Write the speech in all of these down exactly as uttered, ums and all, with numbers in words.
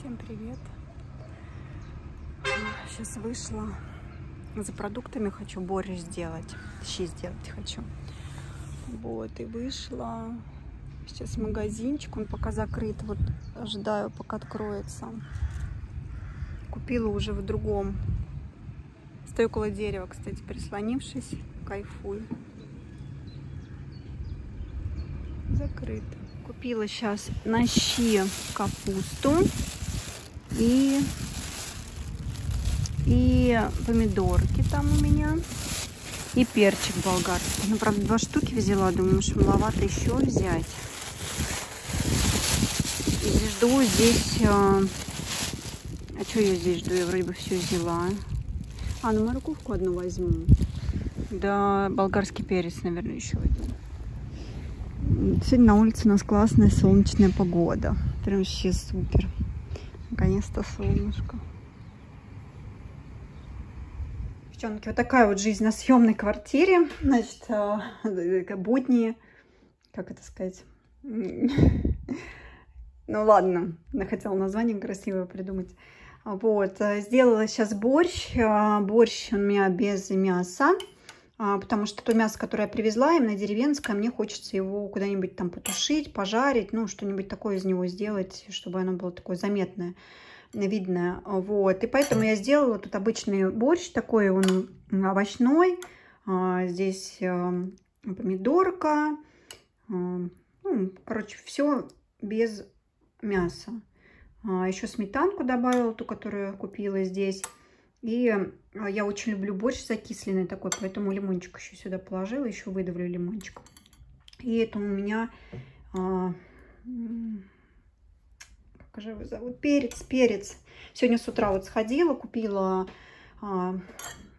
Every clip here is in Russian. Всем привет! Сейчас вышла за продуктами, хочу борщ сделать, щи сделать хочу. Вот, и вышла. Сейчас магазинчик, он пока закрыт, вот ожидаю, пока откроется. Купила уже в другом. Стою около дерева, кстати, прислонившись, кайфую. Закрыто. Купила сейчас на щи капусту и, и помидорки там у меня, и перчик болгарский. Ну, правда, два штуки взяла, думаю, что маловато еще взять. И жду здесь... А, а что я здесь жду? Я вроде бы все взяла. А, ну морковку одну возьму. Да, болгарский перец, наверное, еще один. Сегодня на улице у нас классная солнечная погода. Прям вообще супер. Наконец-то солнышко. Девчонки, вот такая вот жизнь на съемной квартире. Значит, будни, как это сказать? Ну ладно, я хотела название красивое придумать. Вот, сделала сейчас борщ. Борщ у меня без мяса. Потому что то мясо, которое я привезла, именно деревенское, мне хочется его куда-нибудь там потушить, пожарить, ну, что-нибудь такое из него сделать, чтобы оно было такое заметное, видное. Вот, и поэтому я сделала тут обычный борщ, такой он овощной. Здесь помидорка, ну, короче, все без мяса. Еще сметанку добавила, ту, которую я купила здесь. И я очень люблю борщ закисленный такой, поэтому лимончик еще сюда положила, еще выдавлю лимончик. И это у меня, а, как же его зовут, перец, перец. Сегодня с утра вот сходила, купила а,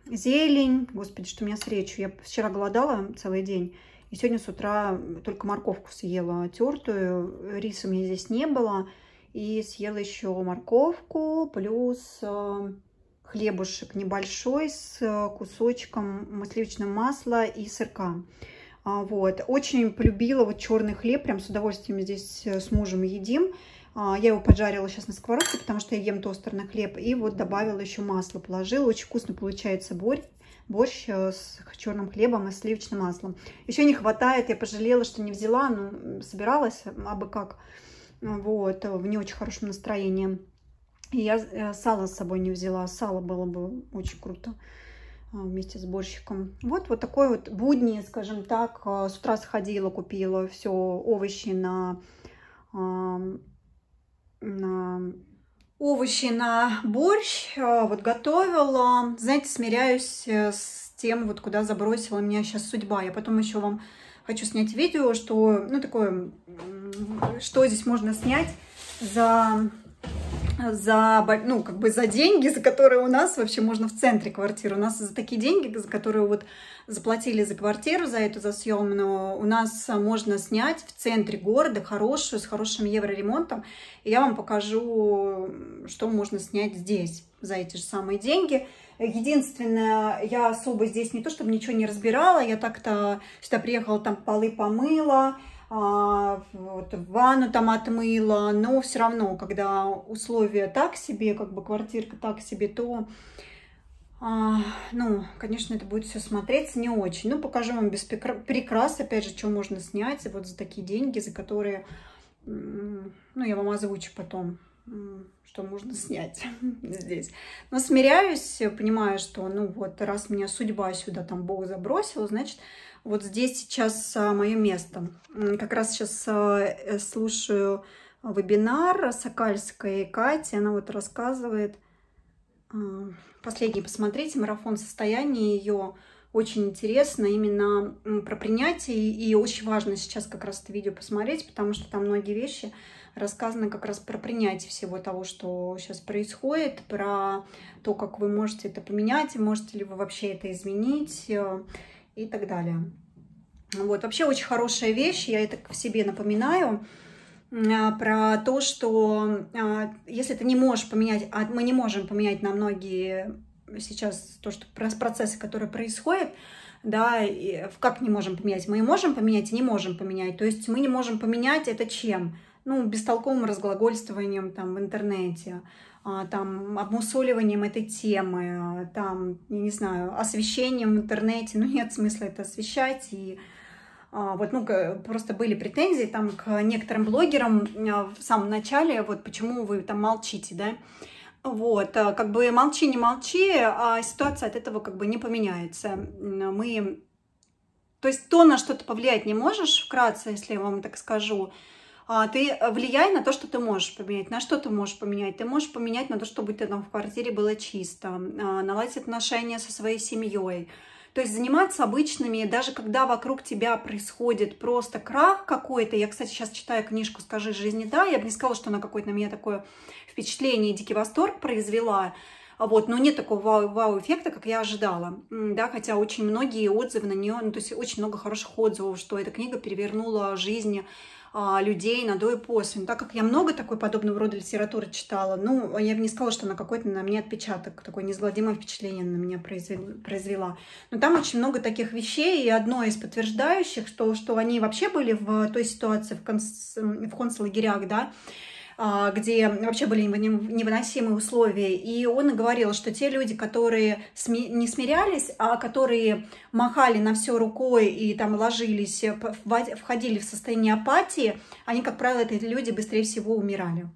зелень. Господи, что у меня с речью. Я вчера голодала целый день, и сегодня с утра только морковку съела тертую. Риса у меня здесь не было, и съела еще морковку плюс... хлебушек небольшой с кусочком сливочного масла и сырка. Вот. Очень полюбила вот черный хлеб. Прям с удовольствием здесь с мужем едим. Я его поджарила сейчас на сковородке, потому что я ем тостерный хлеб. И вот добавила еще масло, положила. Очень вкусно получается борщ, борщ с черным хлебом и сливочным маслом. Еще не хватает. Я пожалела, что не взяла, но собиралась, абы как. Вот. В не очень хорошем настроении. И я сало с собой не взяла. Сало было бы очень круто вместе с борщиком. Вот, вот такой вот будни, скажем так. С утра сходила, купила все овощи на, на... овощи на борщ. Вот готовила. Знаете, смиряюсь с тем, вот куда забросила меня сейчас судьба. Я потом еще вам хочу снять видео, что, ну, такое, что здесь можно снять за... За, ну, как бы за деньги, за которые у нас вообще можно в центре квартиры. У нас за такие деньги, за которые вот заплатили за квартиру, за эту за съемную, у нас можно снять в центре города хорошую, с хорошим евроремонтом. И я вам покажу, что можно снять здесь за эти же самые деньги. Единственное, я особо здесь не то, чтобы ничего не разбирала. Я так-то сюда приехала, там полы помыла. А, вот, ванну там отмыла, но все равно, когда условия так себе, как бы квартирка так себе, то, а, ну, конечно, это будет все смотреться не очень. Ну, покажу вам без прикрас, опять же, что можно снять вот за такие деньги, за которые, ну, я вам озвучу потом, что можно снять здесь. Но смиряюсь, понимаю, что, ну, вот, раз меня судьба сюда, там, Бог забросил, значит... Вот здесь сейчас мое место. Как раз сейчас слушаю вебинар Сокальской Кати. Она вот рассказывает. Последний посмотрите, марафон состояния ее. Очень интересно именно про принятие. И очень важно сейчас как раз это видео посмотреть, потому что там многие вещи рассказаны как раз про принятие всего того, что сейчас происходит, про то, как вы можете это поменять, можете ли вы вообще это изменить. И так далее. Вот, вообще очень хорошая вещь, я это в себе напоминаю, про то, что если ты не можешь поменять, а мы не можем поменять на многие сейчас то, что процессы, которые происходят, да, и как не можем поменять? Мы и можем поменять, и не можем поменять. То есть мы не можем поменять это чем? ну, бестолковым разглагольствованием там в интернете, там, обмусоливанием этой темы, там, я не знаю, освещением в интернете, ну, нет смысла это освещать, и вот, ну, просто были претензии там к некоторым блогерам в самом начале, вот, почему вы там молчите, да, вот, как бы молчи, не молчи, а ситуация от этого как бы не поменяется, мы, то есть то, на что ты повлиять не можешь, вкратце, если я вам так скажу, ты влияй на то, что ты можешь поменять. На что ты можешь поменять? Ты можешь поменять на то, чтобы ты там в квартире было чисто, наладить отношения со своей семьей. То есть заниматься обычными, даже когда вокруг тебя происходит просто крах какой-то. Я, кстати, сейчас читаю книжку «Скажи жизни да». Я бы не сказала, что она какое-то на меня такое впечатление, дикий восторг произвела. Вот, но нет такого вау-эффекта, как я ожидала, да, хотя очень многие отзывы на нее, ну, то есть очень много хороших отзывов, что эта книга перевернула жизнь а, людей на до и после. Но так как я много такой подобного рода литературы читала, ну, я бы не сказала, что она какой-то на мне отпечаток, такое неизгладимое впечатление на меня произвела. Но там очень много таких вещей, и одно из подтверждающих, что, что они вообще были в той ситуации в, конц... в концлагерях, да, где вообще были невыносимые условия. И он говорил, что те люди, которые не смирялись, а которые махали на все рукой и там ложились, входили в состояние апатии, они, как правило, эти люди быстрее всего умирали.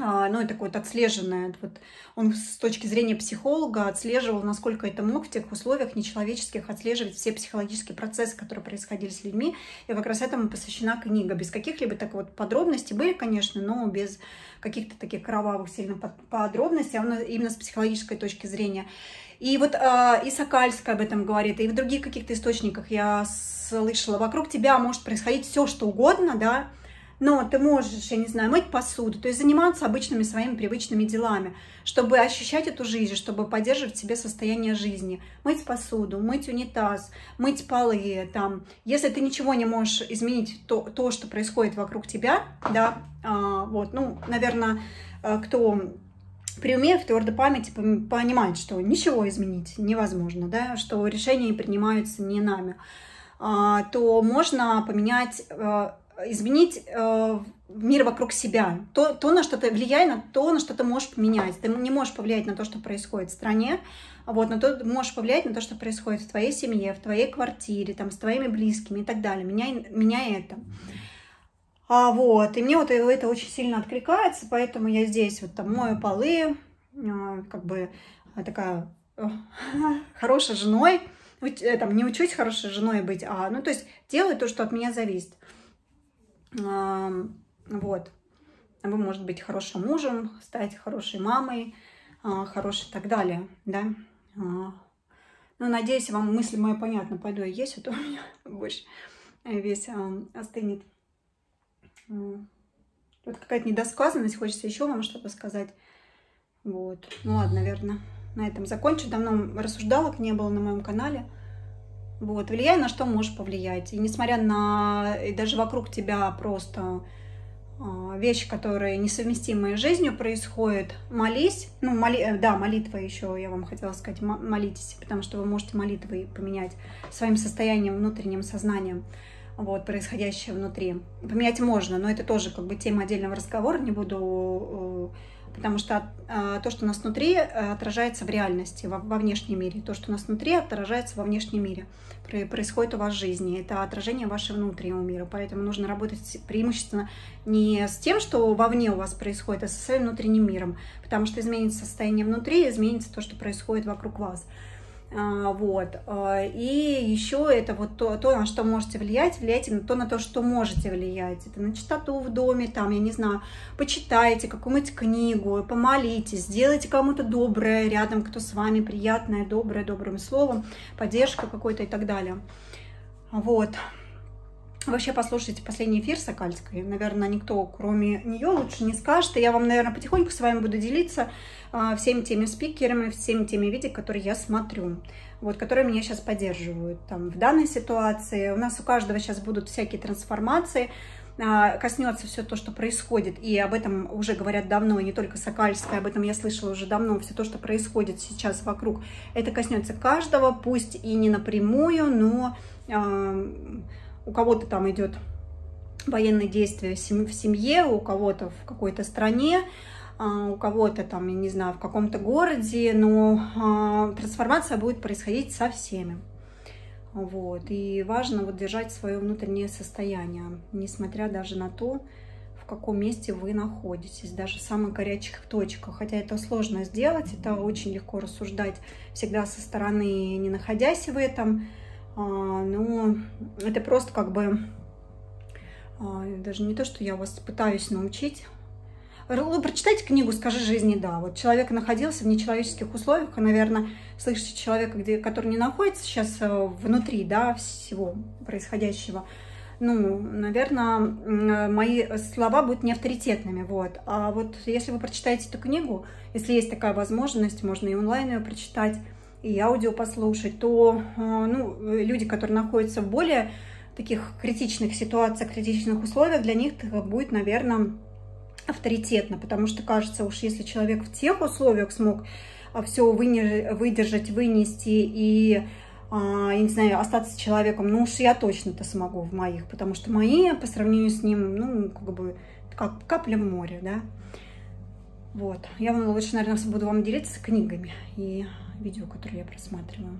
Ну, это вот отслеженное. Вот он с точки зрения психолога отслеживал, насколько это мог в тех условиях нечеловеческих отслеживать все психологические процессы, которые происходили с людьми. И как раз этому посвящена книга. Без каких-либо так вот подробностей были, конечно, но без каких-то таких кровавых сильно подробностей, а именно с психологической точки зрения. И вот э, и Сокальская об этом говорит, и в других каких-то источниках я слышала. Вокруг тебя может происходить все, что угодно, да, но ты можешь, я не знаю, мыть посуду, то есть заниматься обычными своими привычными делами, чтобы ощущать эту жизнь, чтобы поддерживать в себе состояние жизни. Мыть посуду, мыть унитаз, мыть полы. Там. Если ты ничего не можешь изменить, то, то что происходит вокруг тебя, да, а, вот, ну, наверное, кто преумеет в твердой памяти, понимает, что ничего изменить невозможно, да, что решения принимаются не нами, а, то можно поменять... изменить э, мир вокруг себя, то, то, на что ты влияешь, на то, на что ты можешь поменять. Ты не можешь повлиять на то, что происходит в стране, вот, но ты можешь повлиять на то, что происходит в твоей семье, в твоей квартире, там, с твоими близкими и так далее. Меняй, меняй это. А, вот, и мне вот это очень сильно откликается, поэтому я здесь вот там мою полы, э, как бы такая э, хорошей женой, э, там, не учусь хорошей женой быть, а, ну, то есть делаю то, что от меня зависит. Вот, вы можете быть хорошим мужем, стать хорошей мамой, хорошей и так далее, да. Ну, надеюсь, вам мысли мои понятны. Пойду я есть, а то у меня больше весь остынет. Вот какая-то недосказанность, хочется еще вам что-то сказать. Вот, ну ладно, наверное, на этом закончу. Давно рассуждалок не было на моем канале. Вот, влияй на что можешь повлиять. И несмотря на, и даже вокруг тебя просто э, вещи, которые несовместимые с жизнью происходят, молись, ну, моли, да, молитва еще, я вам хотела сказать, молитесь, потому что вы можете молитвой поменять своим состоянием, внутренним сознанием, вот, происходящее внутри. Поменять можно, но это тоже как бы тема отдельного разговора, не буду... Э, Потому что то, что у нас внутри, отражается в реальности, во внешнем мире. То, что у нас внутри, отражается во внешнем мире. Происходит у вас в жизни. Это отражение вашего внутреннего мира. Поэтому нужно работать преимущественно не с тем, что вовне у вас происходит, а со своим внутренним миром. Потому что изменится состояние внутри, изменится то, что происходит вокруг вас. Вот. И еще это вот то, то, на что можете влиять, влияйте на то, на то, что можете влиять. Это на чистоту в доме, там, я не знаю, почитайте какую-нибудь книгу, помолитесь, сделайте кому-то доброе рядом, кто с вами, приятное, доброе, добрым словом, поддержка какой-то и так далее. Вот. Вообще послушайте последний эфир Сокальской. Наверное, никто, кроме нее, лучше не скажет. И я вам, наверное, потихоньку с вами буду делиться э, всеми теми спикерами, всеми теми видео, которые я смотрю, вот, которые меня сейчас поддерживают. Там, в данной ситуации у нас у каждого сейчас будут всякие трансформации. Э, коснется все то, что происходит. И об этом уже говорят давно, и не только Сокальская. Об этом я слышала уже давно. Все то, что происходит сейчас вокруг, это коснется каждого. Пусть и не напрямую, но... Э, у кого-то там идет военные действия в семье, у кого-то в какой-то стране, у кого-то там, я не знаю, в каком-то городе, но трансформация будет происходить со всеми. Вот. И важно вот держать свое внутреннее состояние, несмотря даже на то, в каком месте вы находитесь, даже в самых горячих точках. Хотя это сложно сделать, это очень легко рассуждать всегда со стороны, не находясь в этом. Но это просто как бы, даже не то, что я вас пытаюсь научить. Прочитайте книгу «Скажи жизни да». Вот человек находился в нечеловеческих условиях, и, наверное, слышите человека, где, который не находится сейчас внутри, да, всего происходящего. Ну, наверное, мои слова будут не авторитетными. Вот. А вот если вы прочитаете эту книгу, если есть такая возможность, можно и онлайн ее прочитать, и аудио послушать, то ну, люди, которые находятся в более таких критичных ситуациях, критичных условиях, для них будет, наверное, авторитетно, потому что кажется, уж если человек в тех условиях смог все выдержать, вынести и, я не знаю, остаться человеком, ну уж я точно-то смогу в моих, потому что мои по сравнению с ним, ну, как бы, как капля в море, да. Вот. Я вам лучше, наверное, буду вам делиться книгами и видео, которые я просматриваю.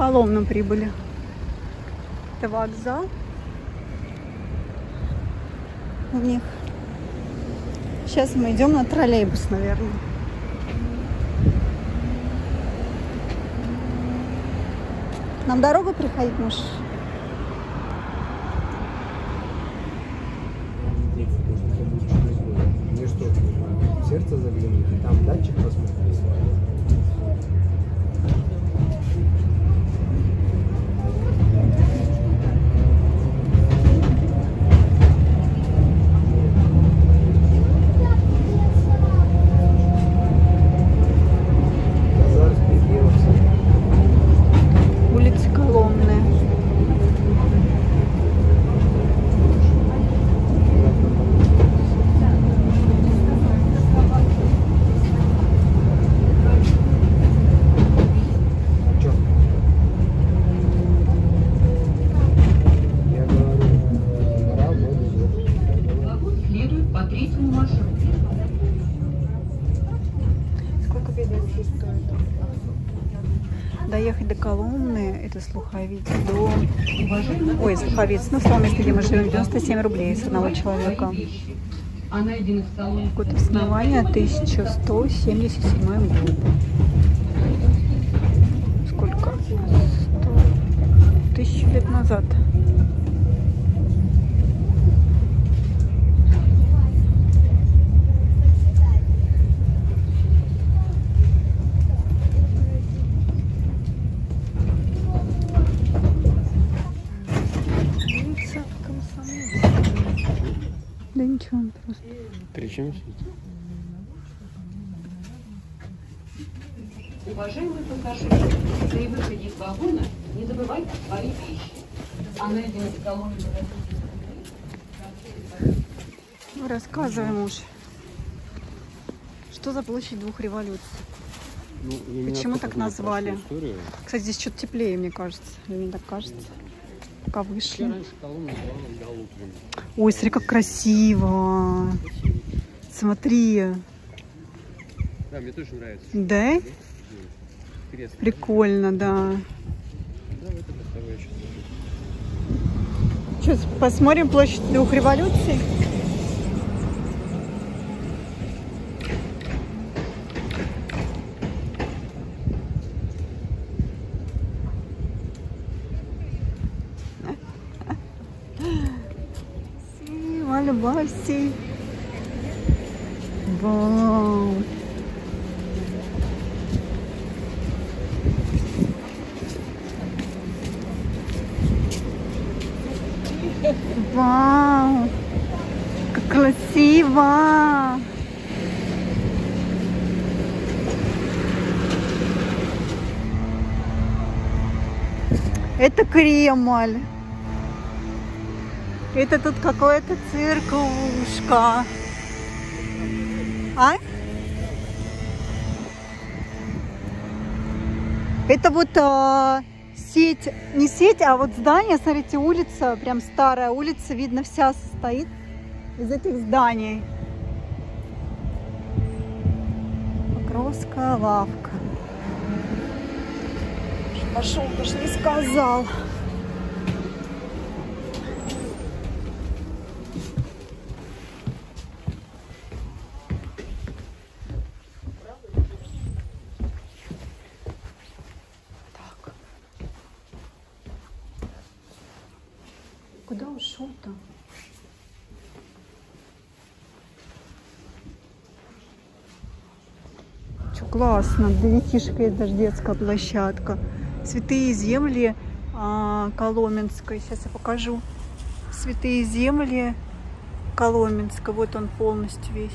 Коломну прибыли. Это вокзал. У них. Сейчас мы идем на троллейбус, наверное. Нам дорога приходит, муж? Сердце заглянули, там датчик посмотрели. Доехать до Коломны, это с Луховиц до... Ой, с Луховиц, ну, в том месте, где мы живем, девяносто семь рублей с одного человека. Год основания тысяча сто семьдесят седьмой год. Сколько? Тысячу лет назад. Да ничего, он просто. Причем сидит. Уважаемые пассажиры, при выходе из вагона не забывайте свои вещи. Она идет в колонну. Рассказываем уж. Что за площадь двух революций? Ну, почему так назвали? Кстати, здесь что-то теплее, мне кажется. Мне так кажется. Пока вышли. Ой, смотри, как красиво. Смотри. Да, мне тоже нравится. Да? Прикольно, да. Что, посмотрим площадь двух революций? Любовь. Вау. Вау. Как красиво. Это Кремль. Это тут какое-то церковушка. А? Это вот а, сеть, не сеть, а вот здание, смотрите, улица, прям старая улица, видно, вся состоит из этих зданий. Покровская лавка. Пошел, даже не сказал. Куда ушел-то? Что классно, для детишек есть даже детская площадка. Святые земли а, Коломенской. Сейчас я покажу. Святые земли Коломенской. Вот он полностью весь.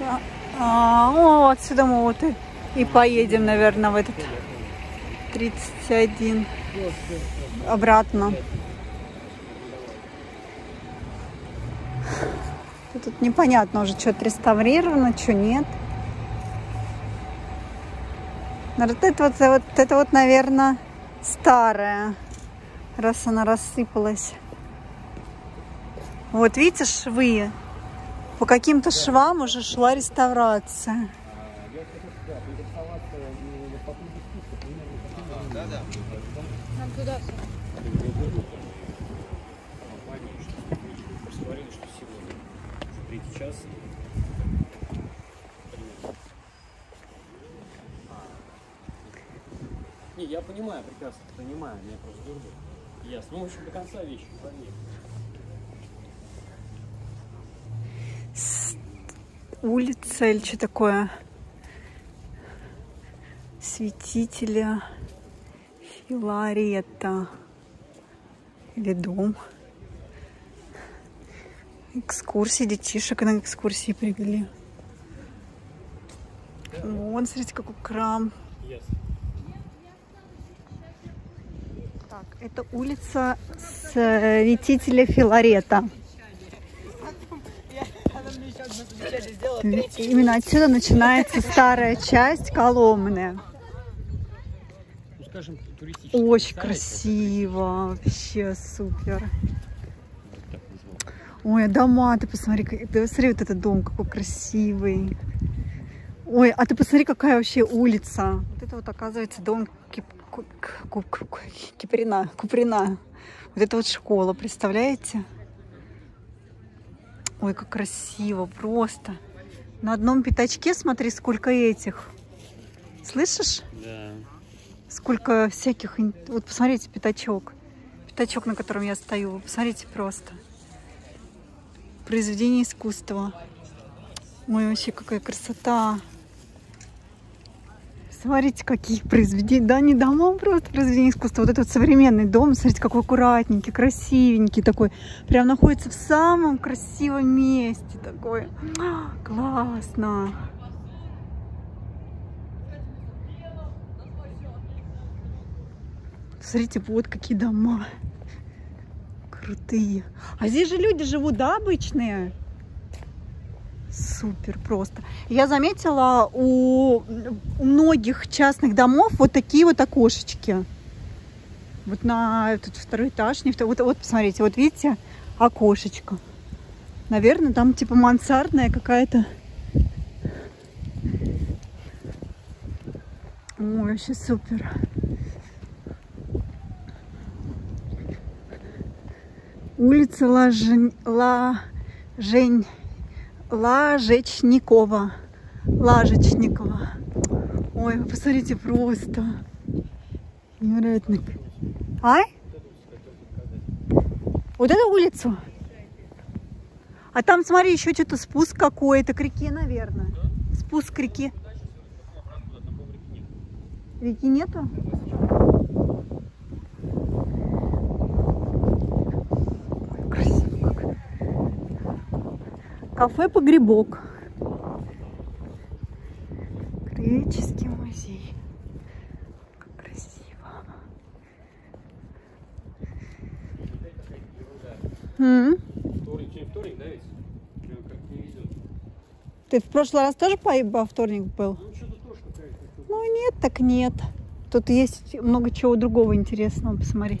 Да. А, о, отсюда мы вот и, и поедем, наверное, в этот тридцать один обратно. Тут непонятно уже, что-то реставрировано, что нет. Вот это вот, вот это вот, наверное, старая, раз она рассыпалась. Вот видите, швы По каким-то швам уже шла реставрация. Нам туда. Не, я понимаю, прекрасно понимаю, меня просто дурдут. Ясно, ну, в общем, до конца вещи поверь. Улица или что такое? Святителя Филарета. Или дом. Экскурсии, детишек на экскурсии привели. Вон, смотрите, какой храм. Так, это улица Святителя Филарета. Именно отсюда начинается старая часть Коломны. Очень красиво, вообще супер. Ой, дома, ты посмотри, ты посмотри вот этот дом, какой красивый. Ой, а ты посмотри, какая вообще улица. Вот это вот, оказывается, дом Кип... Куприна, Куприна. Вот это вот школа, представляете? Ой, как красиво, просто. На одном пятачке, смотри, сколько этих. Слышишь? Да. Сколько всяких... Вот посмотрите, пятачок. Пятачок, на котором я стою. Вы посмотрите просто. Произведение искусства. Ой, вообще какая красота. Смотрите, какие произведения. Да, не дома, просто произведения искусства. Вот этот современный дом, смотрите, какой аккуратненький, красивенький такой. Прям находится в самом красивом месте. Такой. Классно. Смотрите, вот какие дома. Крутые. А здесь же люди живут, да, обычные? Супер просто. Я заметила, у, у многих частных домов вот такие вот окошечки. Вот на тут второй этаж. Не второй, вот, вот, посмотрите, вот видите, окошечко. Наверное, там типа мансардная какая-то. Ой, вообще супер. Улица Лажень... Лажень... Лажечникова. Лажечникова. Ой, вы посмотрите, просто. Невероятно. А? Вот эту улицу? А там, смотри, еще что-то спуск какой-то к реке, наверное. Спуск к реке. Реки нету? Кафе «Погребок». Греческий музей. Как красиво. М-м? Вторник, что, вторник, да, ведь? Прям как не везет. Ты в прошлый раз тоже по вторник был? Ну, что-то тоже какая-то. Ну, нет, так нет. Тут есть много чего другого интересного, посмотри.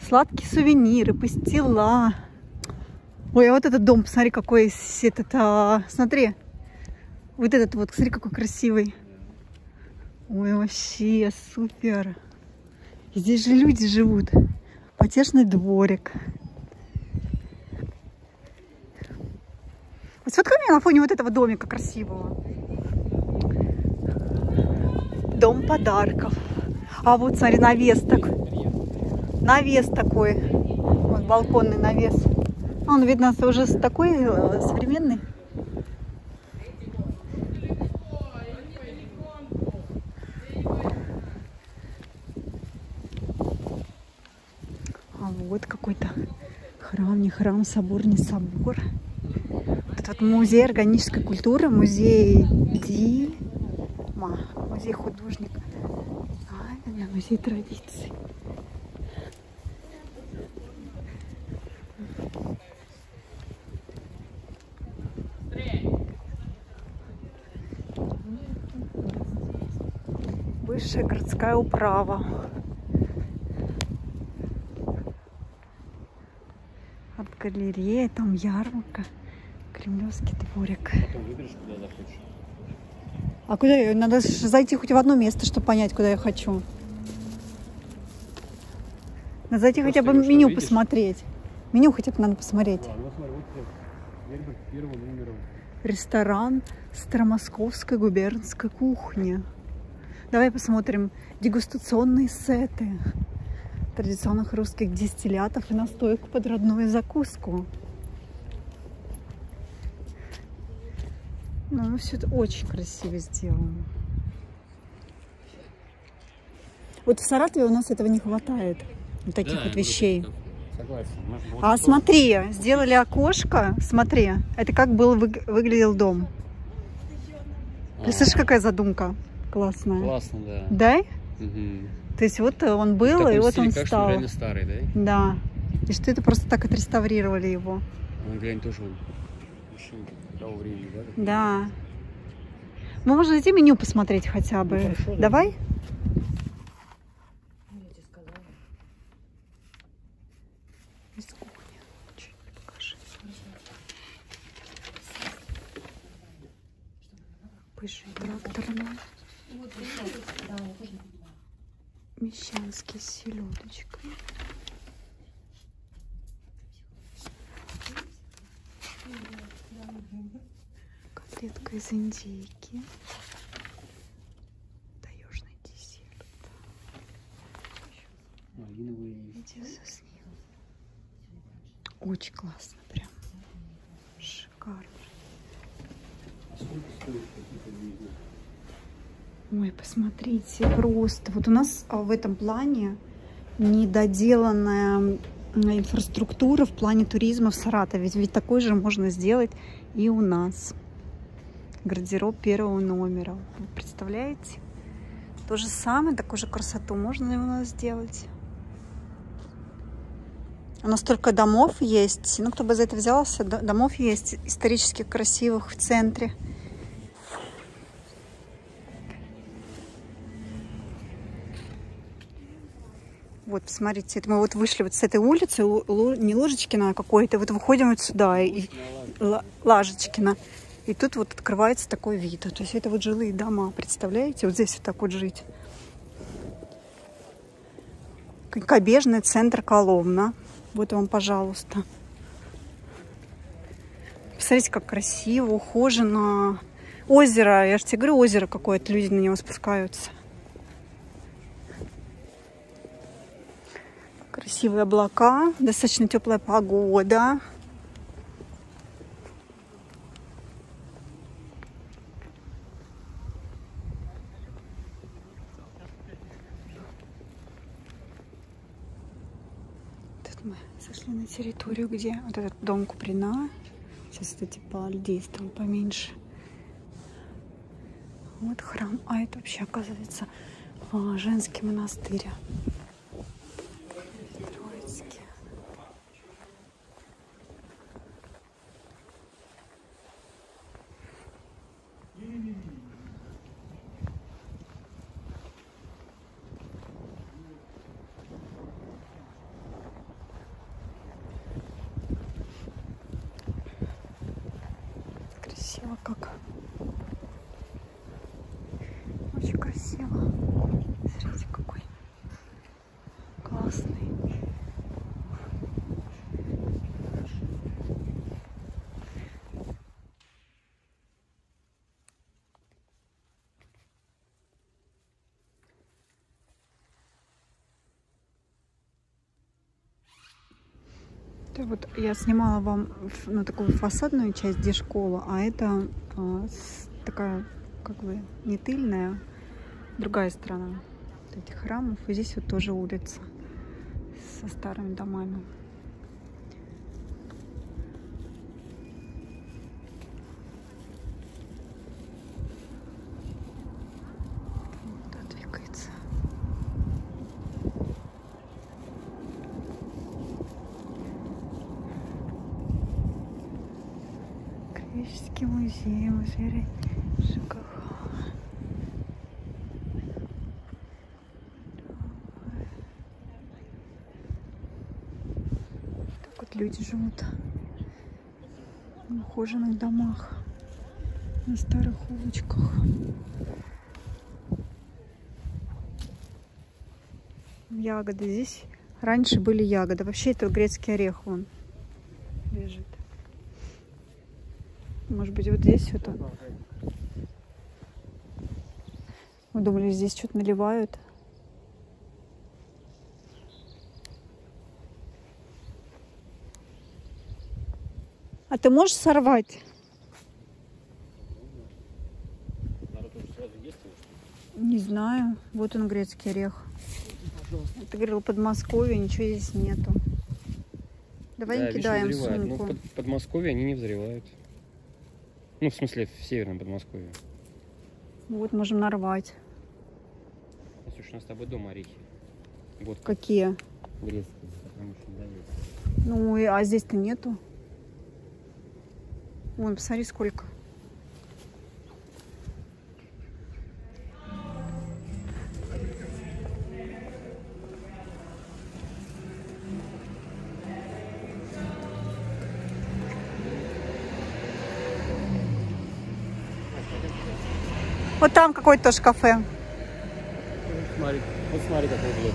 Сладкие сувениры, пастила. Ой, а вот этот дом, посмотри, какой этот, а, смотри, вот этот вот, смотри, какой красивый. Ой, вообще супер. Здесь же люди живут. Потешный дворик. Вот смотри мне на фоне вот этого домика красивого. Дом подарков. А вот, смотри, навес такой. Навес такой. Вот балконный навес. Он, видно, уже такой современный. А вот какой-то храм, не храм, собор, не собор. Вот этот музей органической культуры, музей Дима, музей художника, а, музей традиций. Высшая городская управа. От галереи, там ярмарка. Кремлевский дворик. Потом выберешь, куда захочешь. А куда ее? Надо зайти хоть в одно место, чтобы понять, куда я хочу. Надо зайти просто хотя бы меню видишь? Посмотреть. Меню хотя бы надо посмотреть. А, ну, смотри, вот, первого номера. Ресторан Старомосковской губернской кухни. Давай посмотрим дегустационные сеты традиционных русских дистиллятов и настойку под родную закуску. Ну, все это очень красиво сделано. Вот в Саратове у нас этого не хватает. Вот таких да, вот вещей. Согласен. А смотри, сделали окошко. Смотри, это как был выг выглядел дом. А. Слышишь, какая задумка классная. Классно, да. Да? Угу. То есть вот он был, и вот стиле, он как, стал. Что, реально старый, да? Да. И что это просто так отреставрировали его. Он, глянь, тоже очень того времени, да? Да. Мы можем идти меню посмотреть хотя бы. Ну, хорошо, давай. Тракторная. Мещанский с селедочкой. Котлетка из индейки. Таежный десерт. Очень классно прям. Шикарно. Ой, посмотрите, просто вот у нас в этом плане недоделанная инфраструктура в плане туризма в Саратове. Ведь, ведь такой же можно сделать и у нас. Гардероб первого номера. Вы представляете? То же самое, такую же красоту можно и у нас сделать. У нас только домов есть. Ну, кто бы за это взялся, домов есть исторически красивых в центре. Вот, посмотрите, это мы вот вышли вот с этой улицы, не Ложечкина, а какой-то. Вот выходим вот сюда, и, Лажечкина. И тут вот открывается такой вид. То есть это вот жилые дома, представляете? Вот здесь вот так вот жить. Конькобежный центр Коломна. Вот вам, пожалуйста. Посмотрите, как красиво, ухожено. Озеро, я же тебе говорю, озеро какое-то, люди на него спускаются. Красивые облака, достаточно теплая погода. Зашли на территорию, где вот этот дом Куприна. Сейчас, кстати, людей стало поменьше. Вот храм. А это вообще, оказывается, женский монастырь. Троицкий. Красиво как. Очень красиво. Смотрите, какой классный. Вот я снимала вам ну, такую фасадную часть, где школа, а это а, с, такая, как бы, не тыльная, другая сторона вот этих храмов. И здесь вот тоже улица со старыми домами. Музей, музей ЖКХ. Так вот люди живут. на ухоженных домах, на старых улочках. Ягоды. Здесь раньше были ягоды. Вообще это грецкий орех вон лежит. Может быть, вот здесь что-то. Мы думали, здесь что-то наливают. А ты можешь сорвать? Не знаю. Вот он, грецкий орех. Ты говорил, Подмосковье, ничего здесь нету. Давай да, не кидаем сумку. Ну, под Подмосковье они не взрывают. Ну, в смысле, в северном Подмосковье. Вот, можем нарвать. Слушай, у нас с тобой дома орехи. Вот какие? Грецкие. Ну, а здесь-то нету. Вон, посмотри, сколько. Вот там какое-то тоже кафе. Смотри, вот смотри, какой блюд.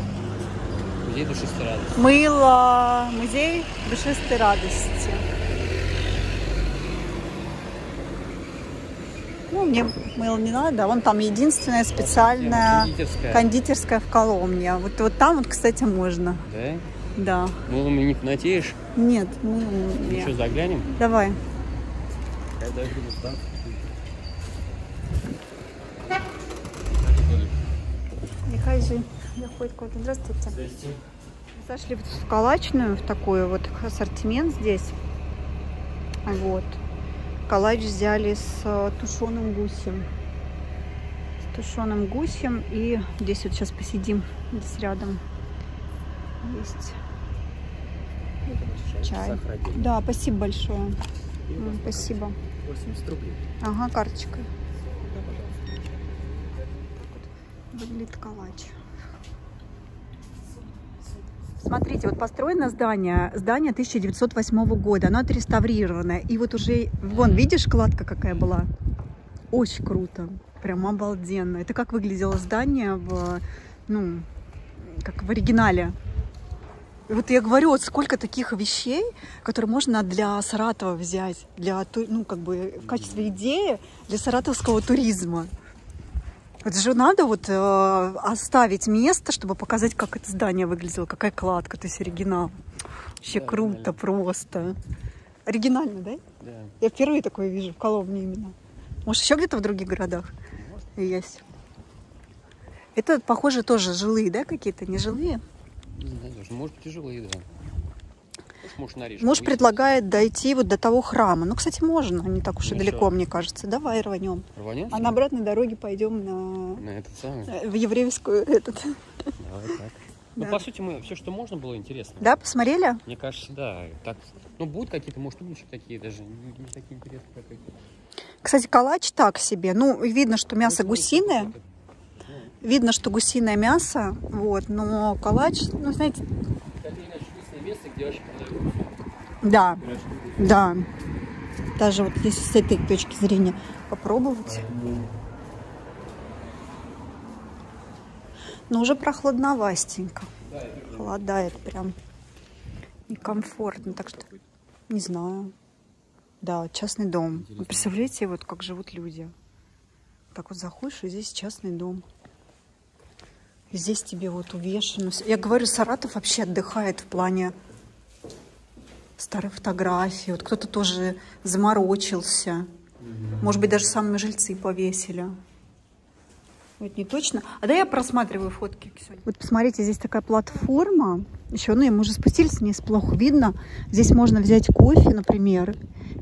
Музей душистой радости. Мыло. Музей душистой радости. Ну, мне мыло не надо. Вон там единственная специальная кондитерская, кондитерская в Коломне. Вот, вот там вот, кстати, можно. Да? Да. Мылом не понатеешь? Нет, мылом не. Еще заглянем? Давай. Я даже не знаю. Михаил, здравствуйте. Здравствуйте. Зашли в Калачную, в такой вот ассортимент здесь. Вот. Калач взяли с тушеным гусем. С тушеным гусем. И здесь вот сейчас посидим. Здесь рядом есть чай. Да, спасибо большое. Спасибо. восемьдесят рублей. Ага, карточка. Выглядит калач. Смотрите, вот построено здание, здание тысяча девятьсот восьмого года, оно отреставрированное. И вот уже, вон, видишь, кладка какая была? Очень круто, прям обалденно. Это как выглядело здание, в, ну, как в оригинале. И вот я говорю, вот сколько таких вещей, которые можно для Саратова взять, для, ну, как бы, в качестве идеи для саратовского туризма. Это же надо вот э, оставить место, чтобы показать, как это здание выглядело, какая кладка, то есть оригинал. Вообще да, круто, оригинально. Просто. Оригинально, да? Да. Я впервые такое вижу в Коломне именно. Может, еще где-то в других городах есть? Это, похоже, тоже жилые, да, какие-то? Не жилые? Не знаю, может быть, и жилые, да. Может, на Рижку. Муж предлагает дойти вот до того храма. Ну, кстати, можно, не так уж и ну далеко, что? Мне кажется. Давай рванем. Рванем? А на обратной дороге пойдем на... На этот самый? В еврейскую этот. Давай так. Да. Ну, по сути, мы все, что можно, было интересно. Да, посмотрели? Мне кажется, да. Так, ну, будут какие-то, может, умнички такие даже, не такие интересные, как эти. Кстати, калач так себе. Ну, видно, что мясо ну, гусиное. Видно, что гусиное мясо. Вот, но калач, ну, знаете... Место, где вообще продаются. Да, да. Даже вот если с этой точки зрения попробовать. Но уже прохладновастенько. Холодает прям. Некомфортно. Так что, не знаю. Да, частный дом. Вы представляете, вот как живут люди. Так вот заходишь, и здесь частный дом. Здесь тебе вот увешано. Я говорю, Саратов вообще отдыхает в плане старой фотографии. Вот кто-то тоже заморочился. Может быть, даже самые жильцы повесили. Вот не точно. А да, я просматриваю фотки. Вот посмотрите, здесь такая платформа. Еще, ну, мы уже спустились, не плохо видно. Здесь можно взять кофе, например,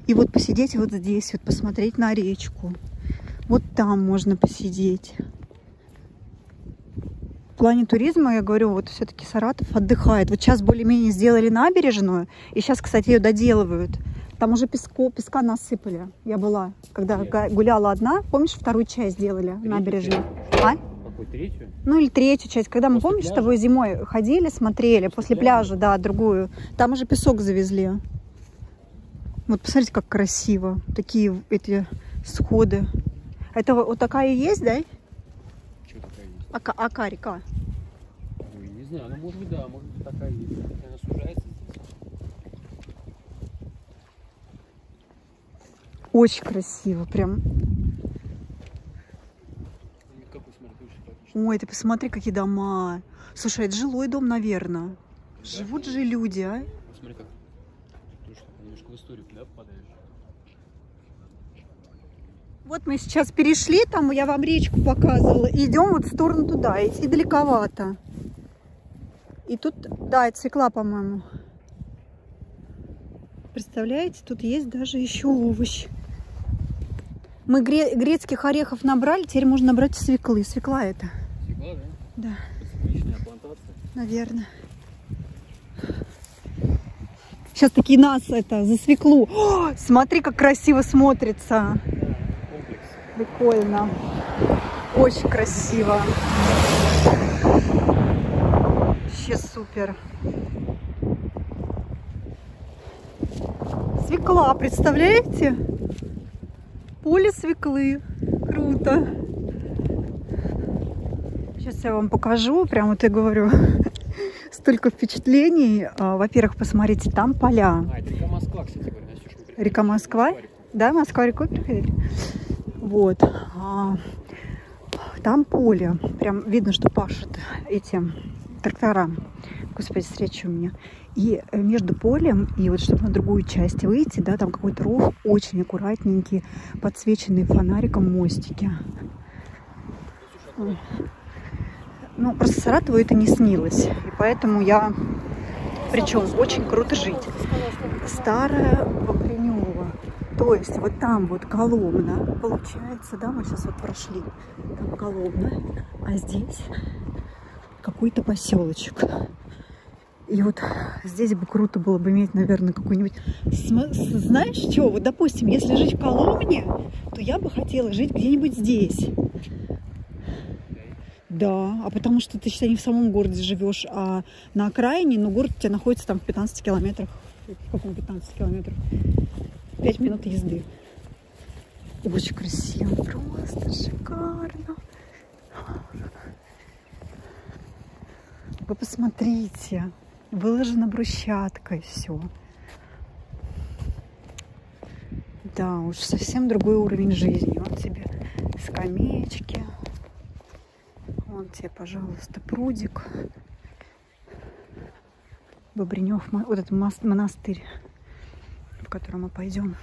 и вот посидеть вот здесь, вот посмотреть на речку. Вот там можно посидеть. В плане туризма, я говорю, вот все-таки Саратов отдыхает. Вот сейчас более-менее сделали набережную. И сейчас, кстати, ее доделывают. Там уже песко, песка насыпали. Я была, когда Нет. гуляла одна. Помнишь, вторую часть сделали третью набережную? Часть. А? Какую третью? Ну или третью часть. Когда после мы, помнишь, пляжа? С тобой зимой ходили, смотрели. После, после пляжа, пляжа, да, другую. Там уже песок завезли. Вот посмотрите, как красиво. Такие эти сходы. Это вот такая и есть, да? Что такая есть? Ака, ака река. Ой, не знаю, ну может быть, да, может быть такая есть. Она сужается здесь. Очень красиво, прям. Ой, ты посмотри, какие дома. Слушай, это жилой дом, наверное. Да, живут же люди, а? Посмотри, как. Немножко в историю, да, попадаешь? Вот мы сейчас перешли, там я вам речку показывала. Идем вот в сторону туда, и далековато. И тут, да, это свекла, по-моему. Представляете, тут есть даже еще овощ. Мы гре грецких орехов набрали, теперь можно набрать свеклы. Свекла это. Свекла, да? Да. Подсвечная плантация. Наверное. Сейчас таки нас это за свеклу. О, смотри, как красиво смотрится. Комплекс. Прикольно. Очень красиво. Вообще супер. Свекла, представляете? Поле свеклы. Круто. Сейчас я вам покажу, прямо вот я говорю. Столько впечатлений. Во-первых, посмотрите, там поля. А, это река Москва, кстати говоря. Река Москва? Москва да, Москва-реку приходили. Вот. А, там поле. Прям видно, что пашут эти трактора. Господи, встреча у меня. И между полем, и вот чтобы на другую часть выйти, да, там какой-то ров очень аккуратненький, подсвеченный фонариком мостики. Ну, просто Саратову это не снилось. И поэтому я... Причем очень круто жить. Старое Бобренево. То есть вот там вот Коломна. Получается, да, мы сейчас вот прошли. Там Коломна. А здесь какой-то поселочек. И вот здесь бы круто было бы иметь, наверное, какую-нибудь... Знаешь, что? Вот, допустим, если жить в Коломне, то я бы хотела жить где-нибудь здесь. Да, а потому что ты, считай, не в самом городе живешь, а на окраине, но город у тебя находится там в пятнадцати километрах. В каком пятнадцати километрах? пять минут езды. Очень красиво, просто шикарно. Вы посмотрите, выложено брусчаткой все. Да, уж совсем другой уровень жизни. Вот тебе скамеечки. Вон тебе, пожалуйста, прудик. Бобренев, вот этот монастырь, в котором мы пойдем.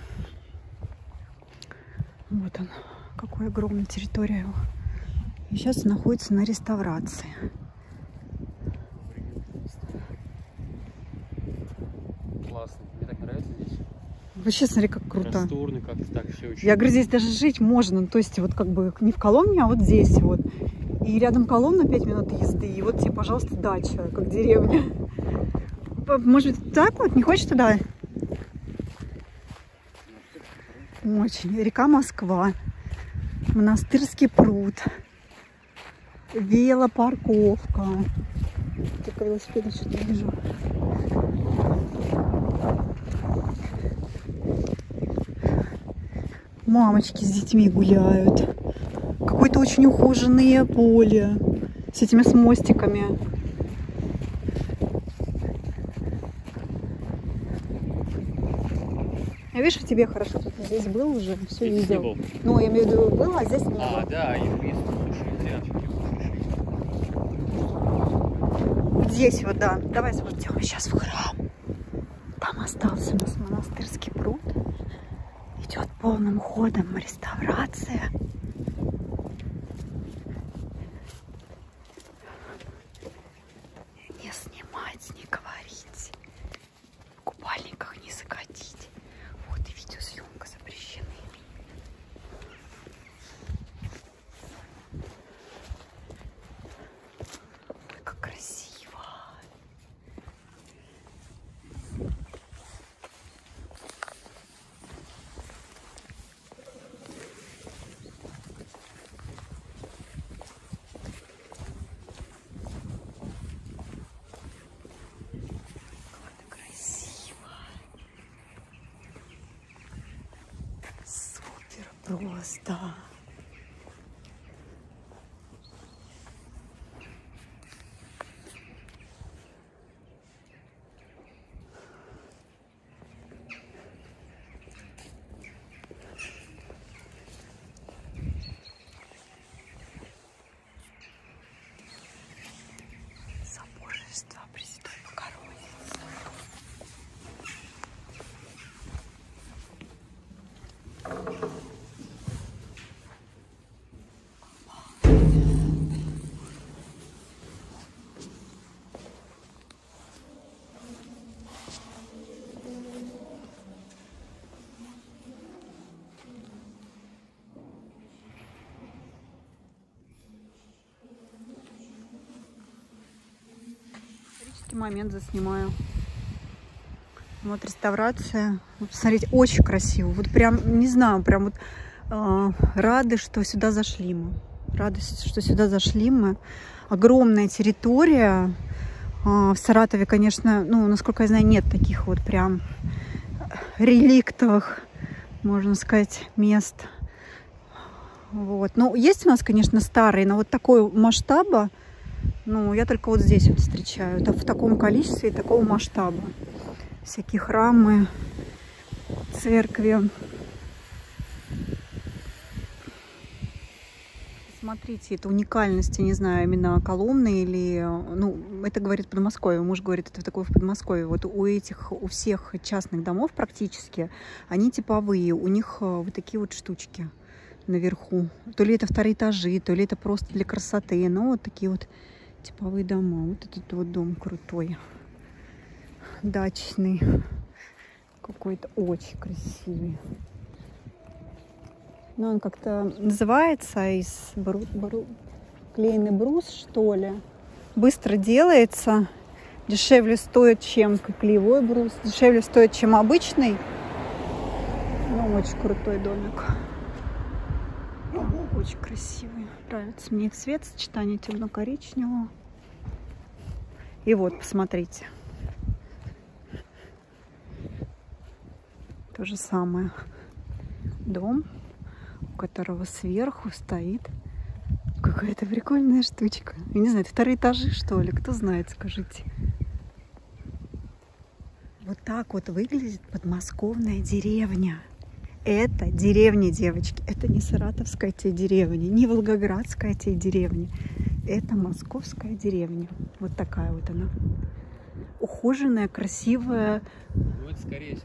Вот он, какой огромная территория его. И сейчас он находится на реставрации. Классно, мне так нравится здесь. Вообще, смотри, как круто. Просторный, как так все очень. Я говорю, здесь даже жить можно, то есть вот как бы не в Коломне, а вот здесь вот. И рядом Коломна, пять минут езды, и вот тебе, пожалуйста, дача, как деревня. Может быть, так вот? Не хочешь туда? Очень. Река Москва, монастырский пруд, велопарковка. Только велосипеда что-то не вижу. Мамочки с детьми гуляют. Какое-то очень ухоженное поле с этими с мостиками. А видишь, в тебе хорошо, тут здесь был уже, все здесь видел. Был. Ну, я имею в виду, был, а здесь не было. А, да, и вниз, слушай, где? Здесь вот, да. Давай смотрим, сейчас в храм. Там остался у нас монастырский пруд. Идет полным ходом реставрация. Не говорить, в купальниках не заходить. Вот и видеосъемка запрещены. Ой, как красиво. просто. Момент заснимаю. Вот реставрация. Вот, смотрите, очень красиво. Вот прям, не знаю, прям вот э, рады, что сюда зашли мы. Рады, что сюда зашли мы. Огромная территория. Э, в Саратове, конечно, ну, насколько я знаю, нет таких вот прям реликтовых, можно сказать, мест. Вот. Ну, есть у нас, конечно, старые, но вот такой масштаба, ну, я только вот здесь вот встречаю. Это в таком количестве и такого масштаба. Всякие храмы, церкви. Смотрите, это уникальность, я не знаю, именно Коломны или... Ну, это говорит Подмосковье. Муж говорит, это такое в Подмосковье. Вот у этих, у всех частных домов практически, они типовые. У них вот такие вот штучки наверху. То ли это вторые этажи, то ли это просто для красоты. Но вот такие вот типовые дома. Вот этот вот дом крутой. Дачный. Какой-то очень красивый. Но он как-то называется из бру... Бру... клееный брус, что ли. Быстро делается. Дешевле стоит, чем клеевой брус. Дешевле стоит, чем обычный. Ну, очень крутой домик. Очень красивый. Нравится мне цвет, сочетание темно-коричневого. И вот, посмотрите. То же самое. Дом, у которого сверху стоит какая-то прикольная штучка. Я не знаю, это вторые этажи, что ли? Кто знает, скажите. Вот так вот выглядит подмосковная деревня. Это деревни, девочки. Это не саратовская те деревня, не волгоградская те деревня. Это московская деревня. Вот такая вот она. Ухоженная, красивая. Ну, это скорее. И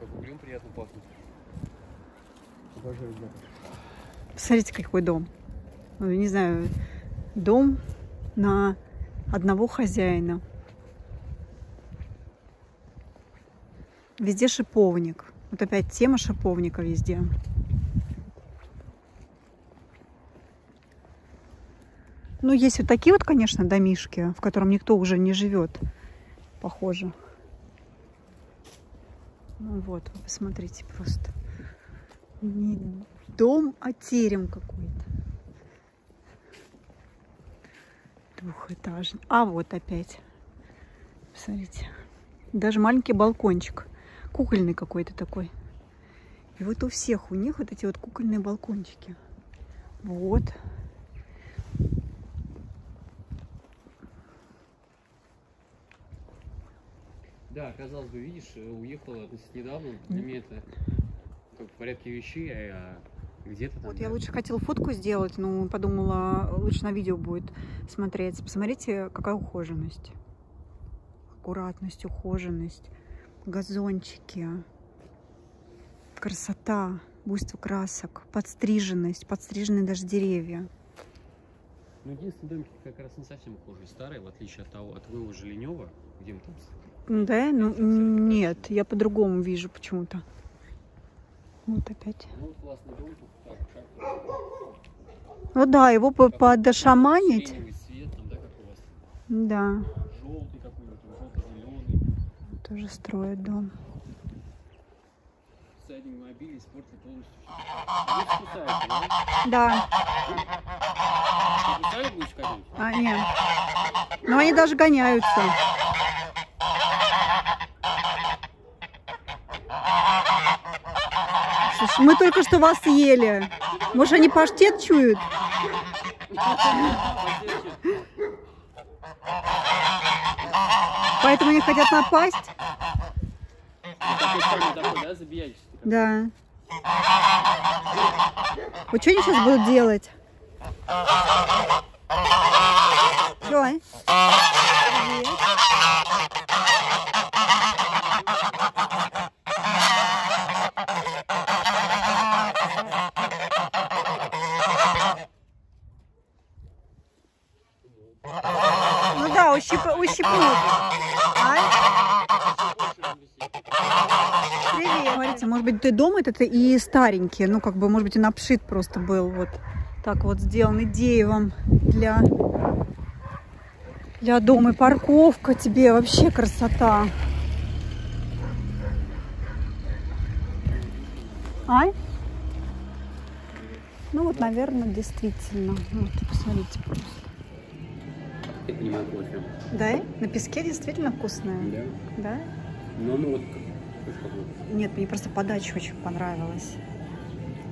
как углем приятно пахнет. Обожаю запах. Посмотрите, какой дом. Ну, не знаю, дом на одного хозяина. Везде шиповник. Вот опять тема шиповника везде. Ну, есть вот такие вот, конечно, домишки, в котором никто уже не живет, похоже. Ну вот, вы посмотрите просто. Не дом, а терем какой-то. Двухэтажный. А вот опять. Посмотрите. Даже маленький балкончик. Кукольный какой-то такой. И вот у всех у них вот эти вот кукольные балкончики. Вот. Да, казалось бы, видишь, уехала недавно. Для меня это как в порядке вещей, а где-то там... Вот я лучше хотела фотку сделать, но подумала, лучше на видео будет смотреться. Посмотрите, какая ухоженность. Аккуратность, ухоженность. Газончики, красота, буйство красок, подстриженность, подстриженные даже деревья. Ну, единственные домики как раз не совсем ухоженные, старые, в отличие от того, от твоего Желенева, где мы там... Да? Ну, нет, я по-другому вижу почему-то. Вот опять. Ну, классный дом, так, шаг. Ну да, его подошаманить. Свет, там, да, как у вас? Да. Желтый какой-нибудь, желто-зеленый. Тоже строят дом. Да. А, нет. Но они даже гоняются. Что Мы только что вас съели. Может, они паштет чуют? Поэтому они хотят напасть? Да. Вот что они сейчас будут делать? Давай. Ну да, ущип... ущипнут. Может быть, ты дома, это и старенький, ну, как бы, может быть, он обшит просто был, вот так вот сделан, и деревом для, для дома, и парковка тебе, вообще красота. Ай? Ну, вот, наверное, действительно, вот, посмотрите просто. Я понимаю, кофе. Да? На песке действительно вкусное? Да. Да? Ну, ну, вот... Нет, мне просто подача очень понравилась.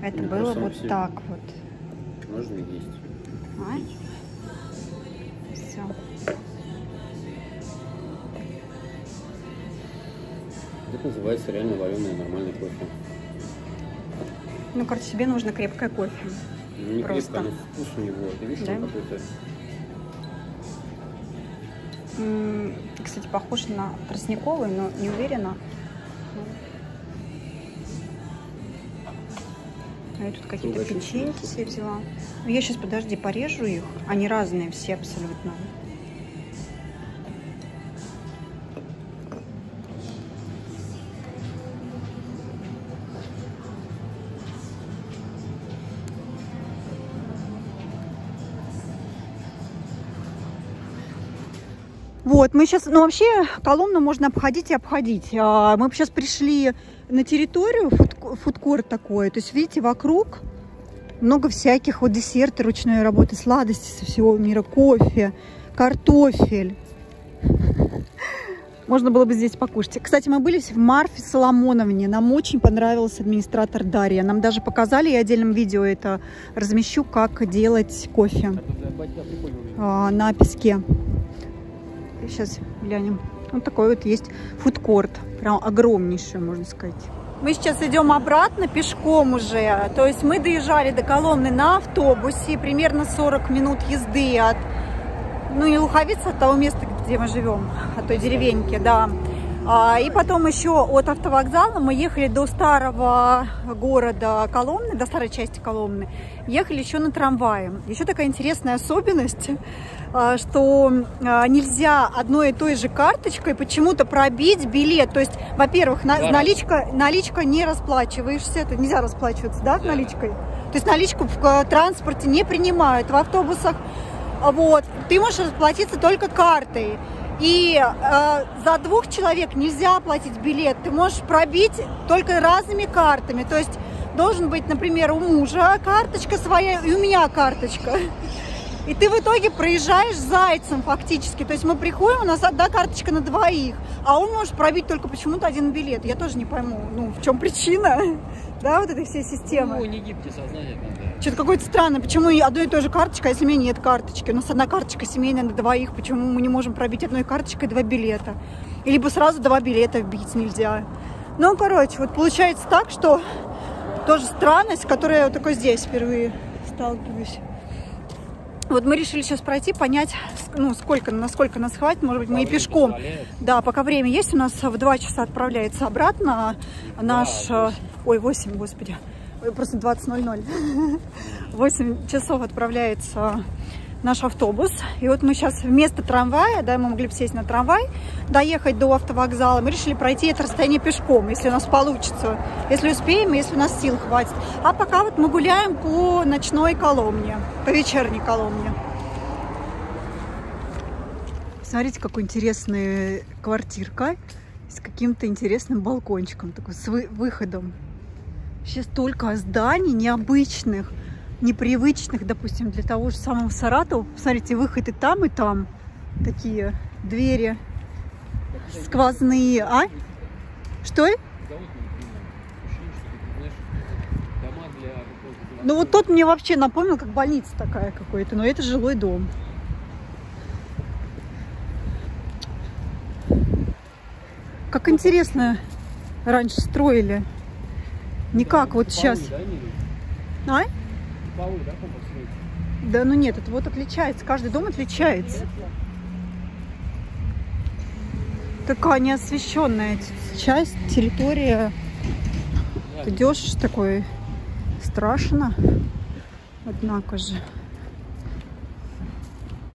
Это мне было вот все... так вот. Можно есть. А? Все. Это называется реально вареное нормальный кофе. Ну, короче, тебе нужно крепкое кофе. Ну, не просто. Крепкое, но вкус у него. Ты видишь, да? Какой-то... Кстати, похож на тростниковый, но не уверена. Я тут какие-то печеньки себе взяла. Я сейчас, подожди, порежу их. Они разные все абсолютно. Вот, мы сейчас, ну вообще Коломну можно обходить и обходить. Мы сейчас пришли на территорию, фуд, фудкорт такой, то есть видите, вокруг много всяких вот десерты ручной работы, сладости со всего мира, кофе, картофель. Можно было бы здесь покушать. Кстати, мы были в Марфе Соломоновне, нам очень понравилась администратор Дарья, нам даже показали, я отдельным видео это размещу, как делать кофе на песке. Сейчас глянем. Вот такой вот есть фудкорт. Прям огромнейший, можно сказать. Мы сейчас идем обратно пешком уже. То есть мы доезжали до Коломны на автобусе. Примерно сорок минут езды от... Ну, не Луховиц, от того места, где мы живем. От той деревеньки, да. И потом еще от автовокзала мы ехали до старого города Коломны, до старой части Коломны. Ехали еще на трамвае. Еще такая интересная особенность, что нельзя одной и той же карточкой почему-то пробить билет. То есть, во-первых, на, да. наличка, наличка не расплачиваешься, это нельзя расплачиваться, да, да, наличкой. То есть наличку в транспорте не принимают, в автобусах. Вот. Ты можешь расплатиться только картой. И э, за двух человек нельзя платить билет, ты можешь пробить только разными картами. То есть должен быть, например, у мужа карточка своя и у меня карточка. И ты в итоге проезжаешь зайцем фактически. То есть мы приходим, у нас одна карточка на двоих, а он может пробить только почему-то один билет. Я тоже не пойму, ну в чем причина, да, вот этой всей системы. Ну, не гибкие сознания. Что-то какое-то странно, почему одной и той же карточка, если у меня нет карточки. У нас одна карточка семейная на двоих, почему мы не можем пробить одной карточкой два билета? Или бы сразу два билета вбить нельзя. Ну, короче, вот получается так, что тоже странность, которая я вот только здесь впервые сталкиваюсь. Вот мы решили сейчас пройти, понять, ну, сколько, насколько нас хватит, может быть, мы и пешком. Позволяет. Да, пока время есть, у нас в два часа отправляется обратно наш... Да, ой, восемь, господи, просто двадцать ноль ноль. восемь часов отправляется наш автобус. И вот мы сейчас вместо трамвая, да, мы могли бы сесть на трамвай, доехать до автовокзала, мы решили пройти это расстояние пешком, если у нас получится, если успеем, если у нас сил хватит. А пока вот мы гуляем по ночной Коломне, по вечерней Коломне. Смотрите, какой интересная квартирка с каким-то интересным балкончиком, такой, с выходом. Вообще столько зданий необычных, непривычных, допустим, для того же самого Саратова. Посмотрите, выход и там, и там. Такие двери сквозные. А? Что? Ну вот тот мне вообще напомнил, как больница такая какой-то, но это жилой дом. Как интересно раньше строили. Не как вот сейчас. А? Да, ну нет, это вот отличается. Каждый дом отличается. Такая неосвещенная часть, территория. Ты идешь такой страшно, однако же.